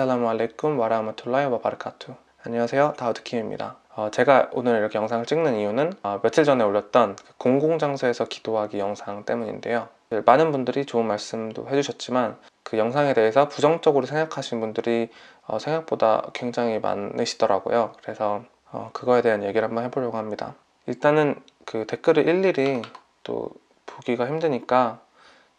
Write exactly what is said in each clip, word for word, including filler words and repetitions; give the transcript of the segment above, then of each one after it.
아슬라무 알레이쿰 와라하마툴라이 와바르카투. 안녕하세요, 다우드 킴입니다. 어, 제가 오늘 이렇게 영상을 찍는 이유는 어, 며칠 전에 올렸던 공공장소에서 기도하기 영상 때문인데요. 많은 분들이 좋은 말씀도 해주셨지만 그 영상에 대해서 부정적으로 생각하신 분들이 어, 생각보다 굉장히 많으시더라고요. 그래서 어, 그거에 대한 얘기를 한번 해보려고 합니다. 일단은 그 댓글을 일일이 또 보기가 힘드니까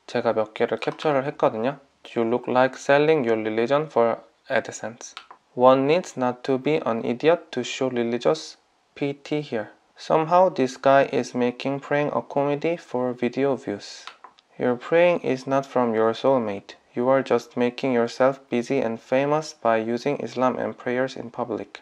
제가 몇 개를 캡처를 했거든요. You look like selling your religion for AdSense. One needs not to be an idiot to show religious piety here. Somehow this guy is making praying a comedy for video views. Your praying is not from your soulmate. You are just making yourself busy and famous by using Islam and prayers in public.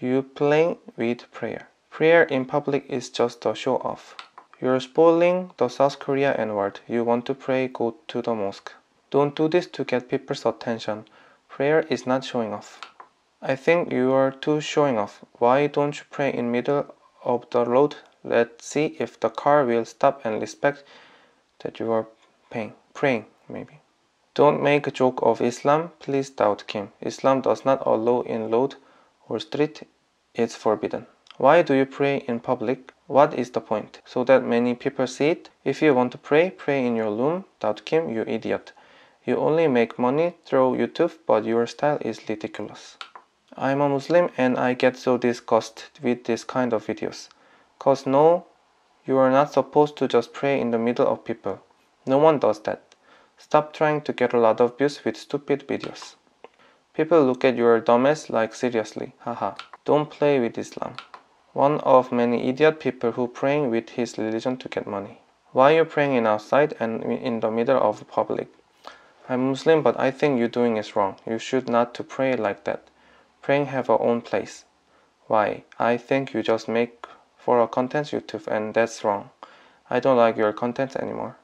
You playing with prayer. Prayer in public is just a show-off. You're spoiling the South Korean world. You want to pray, go to the mosque. Don't do this to get people's attention. Prayer is not showing off. I think you are too showing off. Why don't you pray in middle of the road? Let's see if the car will stop and respect that you are paying. Praying, maybe. Don't make a joke of Islam, please, Daud Kim. Islam does not allow in road or street. It's forbidden. Why do you pray in public? What is the point? So that many people see it? If you want to pray, pray in your room, Daud Kim, you idiot. You only make money through YouTube, but your style is ridiculous. I'm a Muslim and I get so disgusted with this kind of videos. Cause no, you are not supposed to just pray in the middle of people. No one does that. Stop trying to get a lot of views with stupid videos. People look at your dumbass like seriously, haha. Don't play with Islam. One of many idiot people who praying with his religion to get money. Why you praying in outside and in the middle of public? I'm Muslim, but I think you doing is wrong. You should not to pray like that. Praying have our own place. Why? I think you just make for a content YouTube and that's wrong. I don't like your content anymore.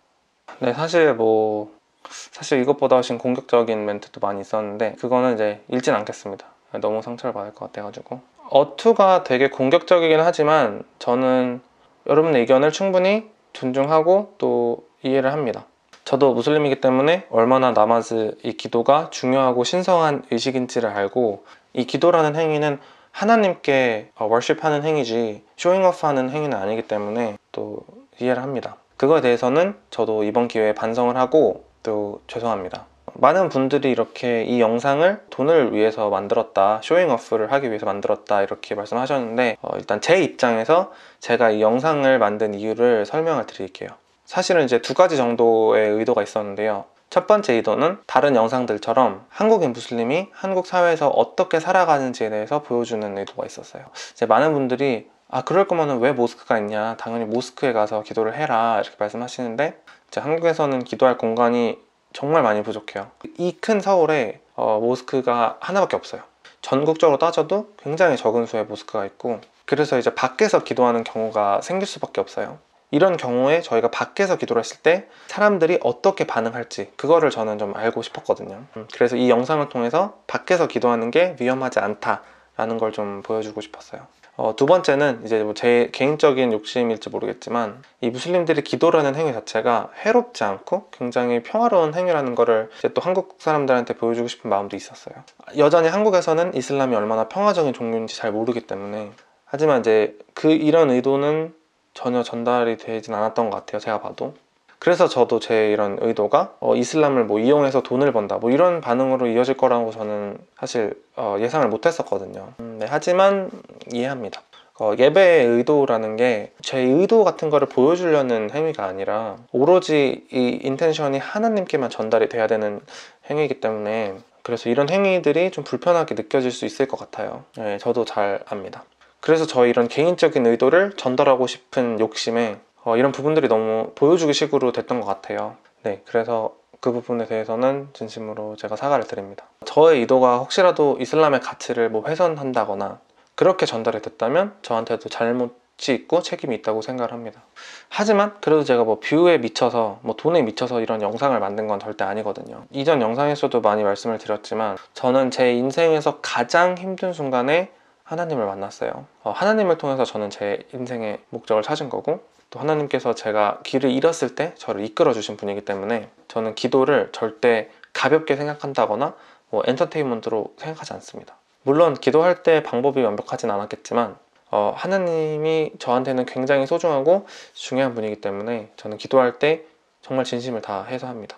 네, 사실 뭐 사실 이것보다 훨씬 공격적인 멘트도 많이 있었는데 그거는 이제 읽진 않겠습니다. 너무 상처를 받을 것 같아가지고. 어투가 되게 공격적이긴 하지만 저는 여러분의 의견을 충분히 존중하고 또 이해를 합니다. 저도 무슬림이기 때문에 얼마나 나마즈, 이 기도가 중요하고 신성한 의식인지를 알고 이 기도라는 행위는 하나님께 워십하는 행위지 쇼잉업하는 행위는 아니기 때문에 또 이해를 합니다. 그거에 대해서는 저도 이번 기회에 반성을 하고 또 죄송합니다. 많은 분들이 이렇게 이 영상을 돈을 위해서 만들었다, 쇼잉오프를 하기 위해서 만들었다 이렇게 말씀하셨는데 어, 일단 제 입장에서 제가 이 영상을 만든 이유를 설명을 드릴게요. 사실은 이제 두 가지 정도의 의도가 있었는데요. 첫 번째 의도는 다른 영상들처럼 한국인 무슬림이 한국 사회에서 어떻게 살아가는지에 대해서 보여주는 의도가 있었어요. 이제 많은 분들이 아 그럴 거면 왜 모스크가 있냐, 당연히 모스크에 가서 기도를 해라 이렇게 말씀하시는데 이제 한국에서는 기도할 공간이 정말 많이 부족해요. 이 큰 서울에 어, 모스크가 하나밖에 없어요. 전국적으로 따져도 굉장히 적은 수의 모스크가 있고 그래서 이제 밖에서 기도하는 경우가 생길 수밖에 없어요. 이런 경우에 저희가 밖에서 기도를 했을 때 사람들이 어떻게 반응할지 그거를 저는 좀 알고 싶었거든요. 그래서 이 영상을 통해서 밖에서 기도하는 게 위험하지 않다라는 걸 좀 보여주고 싶었어요. 어, 두 번째는 이제 뭐 제 개인적인 욕심일지 모르겠지만 이 무슬림들이 기도라는 행위 자체가 해롭지 않고 굉장히 평화로운 행위라는 거를 이제 또 한국 사람들한테 보여주고 싶은 마음도 있었어요. 여전히 한국에서는 이슬람이 얼마나 평화적인 종교인지 잘 모르기 때문에 하지만 이제 그 이런 의도는 전혀 전달이 되진 않았던 것 같아요. 제가 봐도. 그래서 저도 제 이런 의도가 어, 이슬람을 뭐 이용해서 돈을 번다 뭐 이런 반응으로 이어질 거라고 저는 사실 어, 예상을 못 했었거든요. 음, 네, 하지만 이해합니다. 어, 예배의 의도라는 게 제 의도 같은 거를 보여주려는 행위가 아니라 오로지 이 인텐션이 하나님께만 전달이 돼야 되는 행위이기 때문에 그래서 이런 행위들이 좀 불편하게 느껴질 수 있을 것 같아요. 네, 저도 잘 압니다. 그래서 저 이런 개인적인 의도를 전달하고 싶은 욕심에 어, 이런 부분들이 너무 보여주기 식으로 됐던 것 같아요. 네, 그래서 그 부분에 대해서는 진심으로 제가 사과를 드립니다. 저의 의도가 혹시라도 이슬람의 가치를 뭐 훼손한다거나 그렇게 전달이 됐다면 저한테도 잘못이 있고 책임이 있다고 생각을 합니다. 하지만 그래도 제가 뭐 뷰에 미쳐서 뭐 돈에 미쳐서 이런 영상을 만든 건 절대 아니거든요. 이전 영상에서도 많이 말씀을 드렸지만 저는 제 인생에서 가장 힘든 순간에 하나님을 만났어요. 어, 하나님을 통해서 저는 제 인생의 목적을 찾은 거고 또 하나님께서 제가 길을 잃었을 때 저를 이끌어 주신 분이기 때문에 저는 기도를 절대 가볍게 생각한다거나 뭐 엔터테인먼트로 생각하지 않습니다. 물론 기도할 때 방법이 완벽하진 않았겠지만 어, 하나님이 저한테는 굉장히 소중하고 중요한 분이기 때문에 저는 기도할 때 정말 진심을 다해서 합니다.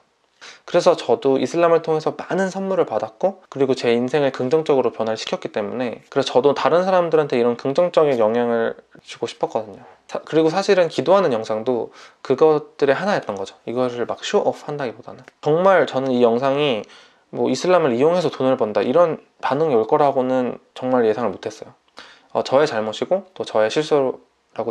그래서 저도 이슬람을 통해서 많은 선물을 받았고 그리고 제 인생을 긍정적으로 변화시켰기 때문에 그래서 저도 다른 사람들한테 이런 긍정적인 영향을 주고 싶었거든요. 사, 그리고 사실은 기도하는 영상도 그것들의 하나였던 거죠. 이거를 막 쇼오프 한다기보다는 정말 저는 이 영상이 뭐 이슬람을 이용해서 돈을 번다 이런 반응이 올 거라고는 정말 예상을 못했어요. 어, 저의 잘못이고 또 저의 실수라고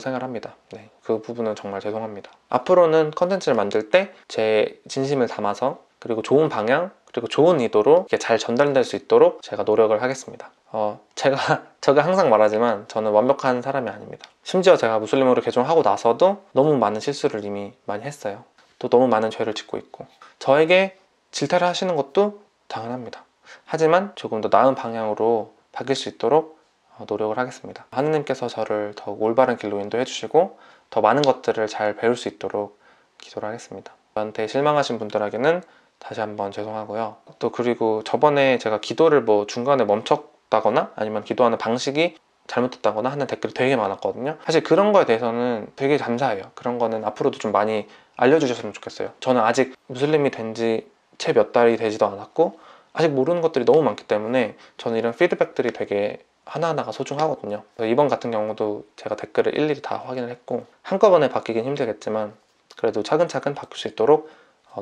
생각을 합니다. 네, 그 부분은 정말 죄송합니다. 앞으로는 컨텐츠를 만들 때 제 진심을 담아서 그리고 좋은 방향 그리고 좋은 의도로 이렇게 잘 전달될 수 있도록 제가 노력을 하겠습니다. 어, 제가 제가 항상 말하지만 저는 완벽한 사람이 아닙니다. 심지어 제가 무슬림으로 개종하고 나서도 너무 많은 실수를 이미 많이 했어요. 또 너무 많은 죄를 짓고 있고 저에게 질타를 하시는 것도 당연합니다. 하지만 조금 더 나은 방향으로 바뀔 수 있도록 노력을 하겠습니다. 하느님께서 저를 더욱 올바른 길로 인도해 주시고 더 많은 것들을 잘 배울 수 있도록 기도를 하겠습니다. 저한테 실망하신 분들에게는 다시 한번 죄송하고요. 또 그리고 저번에 제가 기도를 뭐 중간에 멈췄다거나 아니면 기도하는 방식이 잘못됐다거나 하는 댓글이 되게 많았거든요. 사실 그런 거에 대해서는 되게 감사해요. 그런 거는 앞으로도 좀 많이 알려주셨으면 좋겠어요. 저는 아직 무슬림이 된 지 채 몇 달이 되지도 않았고 아직 모르는 것들이 너무 많기 때문에 저는 이런 피드백들이 되게 하나하나가 소중하거든요. 이번 같은 경우도 제가 댓글을 일일이 다 확인을 했고 한꺼번에 바뀌긴 힘들겠지만 그래도 차근차근 바뀔 수 있도록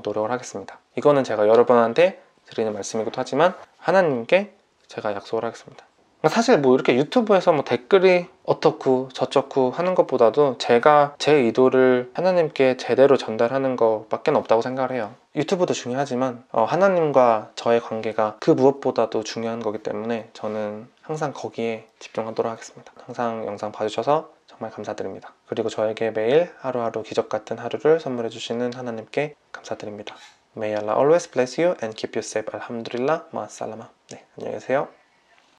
노력을 하겠습니다. 이거는 제가 여러분한테 드리는 말씀이기도 하지만 하나님께 제가 약속을 하겠습니다. 사실 뭐 이렇게 유튜브에서 뭐 댓글이 어떻고 저쩌고 하는 것보다도 제가 제 의도를 하나님께 제대로 전달하는 것밖에 없다고 생각을 해요. 유튜브도 중요하지만 어, 하나님과 저의 관계가 그 무엇보다도 중요한 거기 때문에 저는 항상 거기에 집중하도록 하겠습니다. 항상 영상 봐주셔서 정말 감사드립니다. 그리고 저에게 매일 하루하루 기적같은 하루를 선물해주시는 하나님께 감사드립니다. May Allah always bless you and keep you safe. 알함두릴라, 마아살라마. 네, 안녕히 계세요.